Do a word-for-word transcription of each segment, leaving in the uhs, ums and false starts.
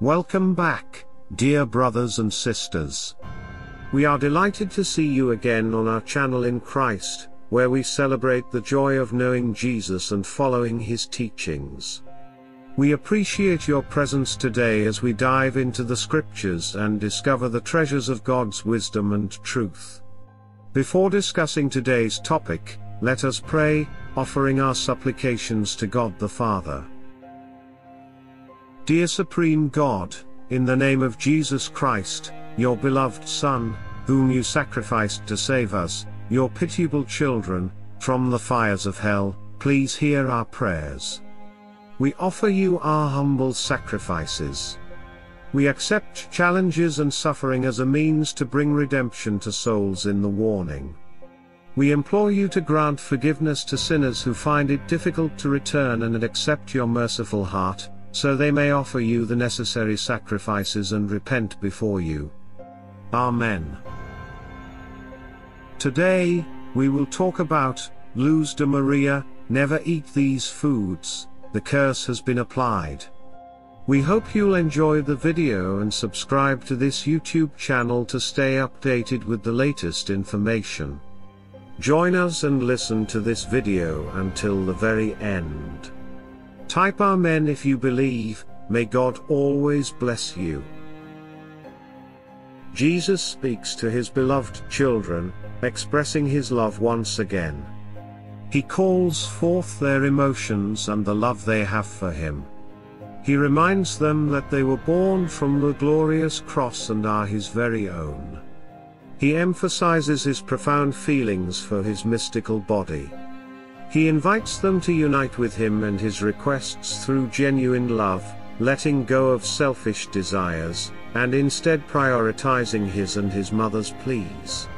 Welcome back, dear brothers and sisters. We are delighted to see you again on our channel in Christ, where we celebrate the joy of knowing Jesus and following his teachings. We appreciate your presence today as we dive into the scriptures and discover the treasures of God's wisdom and truth. Before discussing today's topic, let us pray, offering our supplications to God the Father. Dear Supreme God, in the name of Jesus Christ, your beloved Son, whom you sacrificed to save us, your pitiable children, from the fires of hell, please hear our prayers. We offer you our humble sacrifices. We accept challenges and suffering as a means to bring redemption to souls in the warning. We implore you to grant forgiveness to sinners who find it difficult to return and accept your merciful heart, so they may offer you the necessary sacrifices and repent before you. Amen. Today, we will talk about Luz de Maria, never eat these foods, the curse has been applied. We hope you'll enjoy the video and subscribe to this YouTube channel to stay updated with the latest information. Join us and listen to this video until the very end. Type Amen if you believe. May God always bless you. Jesus speaks to his beloved children, expressing his love once again. He calls forth their emotions and the love they have for him. He reminds them that they were born from the glorious cross and are his very own. He emphasizes his profound feelings for his mystical body. He invites them to unite with him and his requests through genuine love, letting go of selfish desires, and instead prioritizing his and his mother's pleas.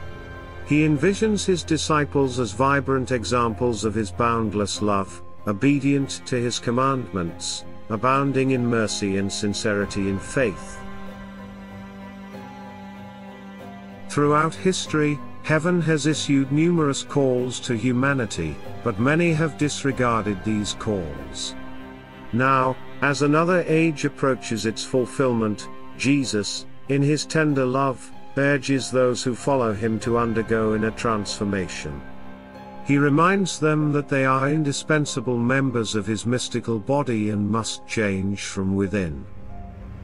He envisions his disciples as vibrant examples of his boundless love, obedient to his commandments, abounding in mercy and sincerity in faith. Throughout history, heaven has issued numerous calls to humanity, but many have disregarded these calls. Now, as another age approaches its fulfillment, Jesus, in his tender love, urges those who follow him to undergo inner transformation. He reminds them that they are indispensable members of his mystical body and must change from within.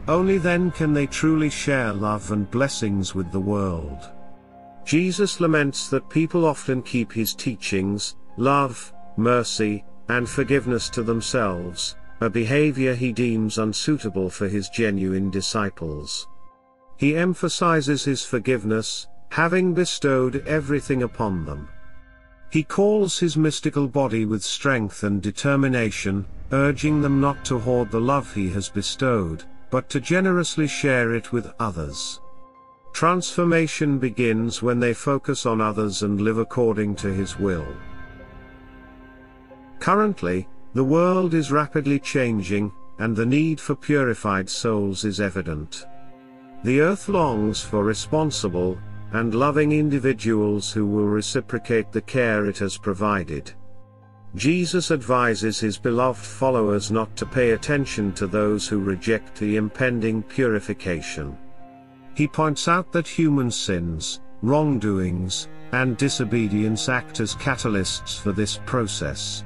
Only then can they truly share love and blessings with the world. Jesus laments that people often keep his teachings, love, mercy, and forgiveness to themselves, a behavior he deems unsuitable for his genuine disciples. He emphasizes his forgiveness, having bestowed everything upon them. He calls his mystical body with strength and determination, urging them not to hoard the love he has bestowed, but to generously share it with others. Transformation begins when they focus on others and live according to his will. Currently, the world is rapidly changing, and the need for purified souls is evident. The earth longs for responsible and loving individuals who will reciprocate the care it has provided. Jesus advises his beloved followers not to pay attention to those who reject the impending purification. He points out that human sins, wrongdoings, and disobedience act as catalysts for this process.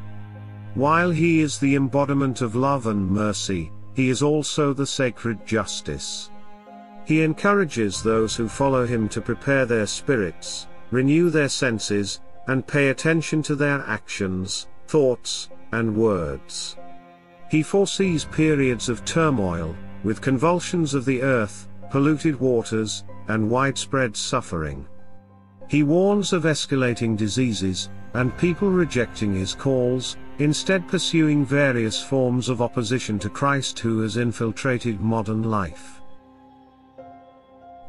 While he is the embodiment of love and mercy, he is also the sacred justice. He encourages those who follow him to prepare their spirits, renew their senses, and pay attention to their actions, thoughts, and words. He foresees periods of turmoil, with convulsions of the earth, polluted waters, and widespread suffering. He warns of escalating diseases, and people rejecting his calls, instead pursuing various forms of opposition to Christ who has infiltrated modern life.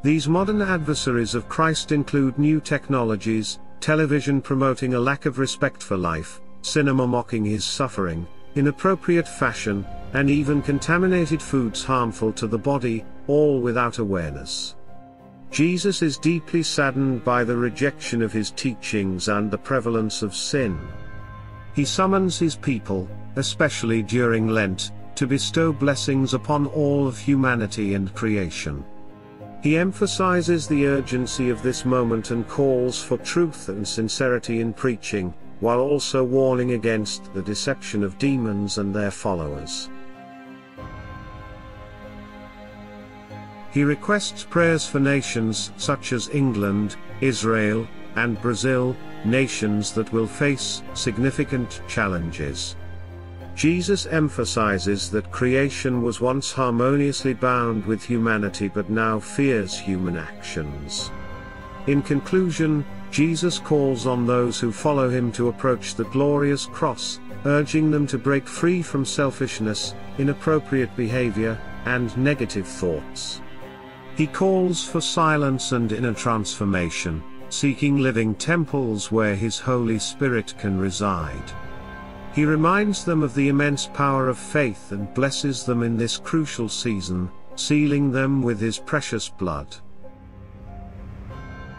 These modern adversaries of Christ include new technologies, television promoting a lack of respect for life, cinema mocking his suffering, inappropriate fashion, and even contaminated foods harmful to the body, all without awareness. Jesus is deeply saddened by the rejection of his teachings and the prevalence of sin. He summons his people, especially during Lent, to bestow blessings upon all of humanity and creation. He emphasizes the urgency of this moment and calls for truth and sincerity in preaching, while also warning against the deception of demons and their followers. He requests prayers for nations such as England, Israel, and Brazil, nations that will face significant challenges. Jesus emphasizes that creation was once harmoniously bound with humanity but now fears human actions. In conclusion, Jesus calls on those who follow him to approach the glorious cross, urging them to break free from selfishness, inappropriate behavior, and negative thoughts. He calls for silence and inner transformation, seeking living temples where his Holy Spirit can reside. He reminds them of the immense power of faith and blesses them in this crucial season, sealing them with his precious blood.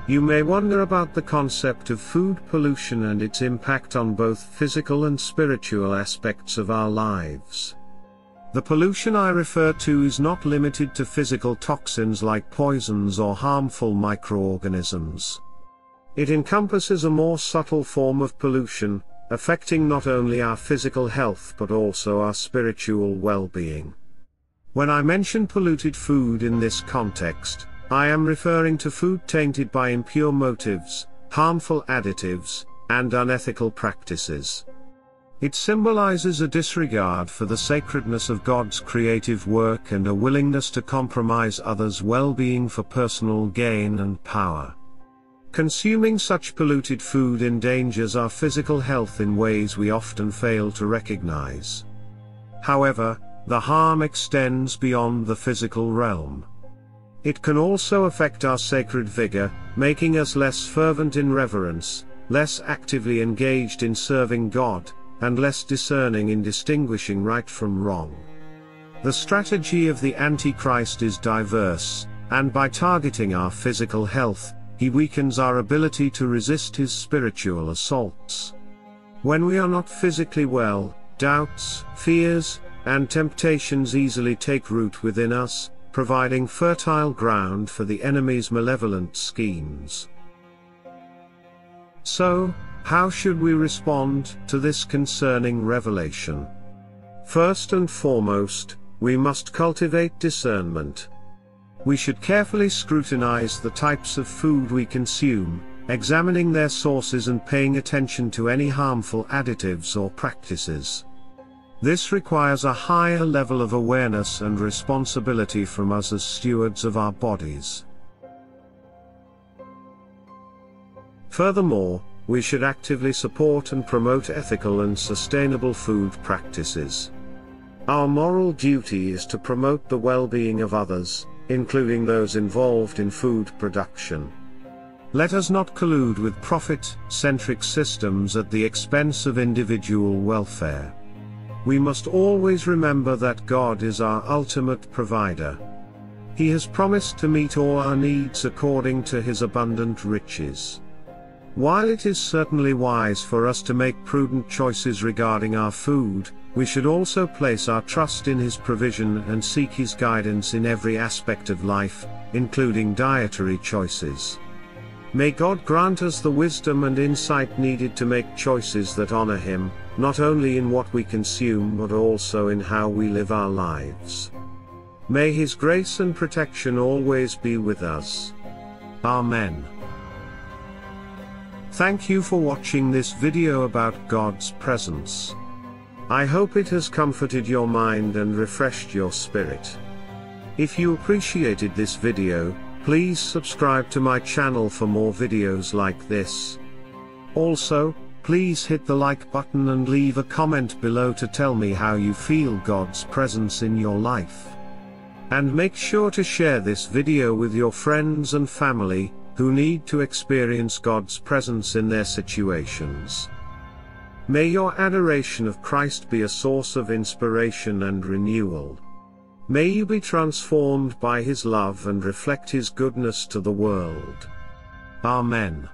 You may wonder about the concept of food pollution and its impact on both physical and spiritual aspects of our lives. The pollution I refer to is not limited to physical toxins like poisons or harmful microorganisms. It encompasses a more subtle form of pollution, affecting not only our physical health but also our spiritual well-being. When I mention polluted food in this context, I am referring to food tainted by impure motives, harmful additives, and unethical practices. It symbolizes a disregard for the sacredness of God's creative work and a willingness to compromise others' well-being for personal gain and power. Consuming such polluted food endangers our physical health in ways we often fail to recognize. However, the harm extends beyond the physical realm. It can also affect our sacred vigor, making us less fervent in reverence, less actively engaged in serving God, and less discerning in distinguishing right from wrong. The strategy of the Antichrist is diverse, and by targeting our physical health, he weakens our ability to resist his spiritual assaults. When we are not physically well, doubts, fears, and temptations easily take root within us, providing fertile ground for the enemy's malevolent schemes. So, how should we respond to this concerning revelation? First and foremost, we must cultivate discernment. We should carefully scrutinize the types of food we consume, examining their sources and paying attention to any harmful additives or practices. This requires a higher level of awareness and responsibility from us as stewards of our bodies. Furthermore, we should actively support and promote ethical and sustainable food practices. Our moral duty is to promote the well-being of others, including those involved in food production. Let us not collude with profit-centric systems at the expense of individual welfare. We must always remember that God is our ultimate provider. He has promised to meet all our needs according to his abundant riches. While it is certainly wise for us to make prudent choices regarding our food, we should also place our trust in his provision and seek his guidance in every aspect of life, including dietary choices. May God grant us the wisdom and insight needed to make choices that honor him, not only in what we consume but also in how we live our lives. May his grace and protection always be with us. Amen. Thank you for watching this video about God's presence. I hope it has comforted your mind and refreshed your spirit. If you appreciated this video, please subscribe to my channel for more videos like this. Also, please hit the like button and leave a comment below to tell me how you feel God's presence in your life. And make sure to share this video with your friends and family, who need to experience God's presence in their situations. May your adoration of Christ be a source of inspiration and renewal. May you be transformed by his love and reflect his goodness to the world. Amen.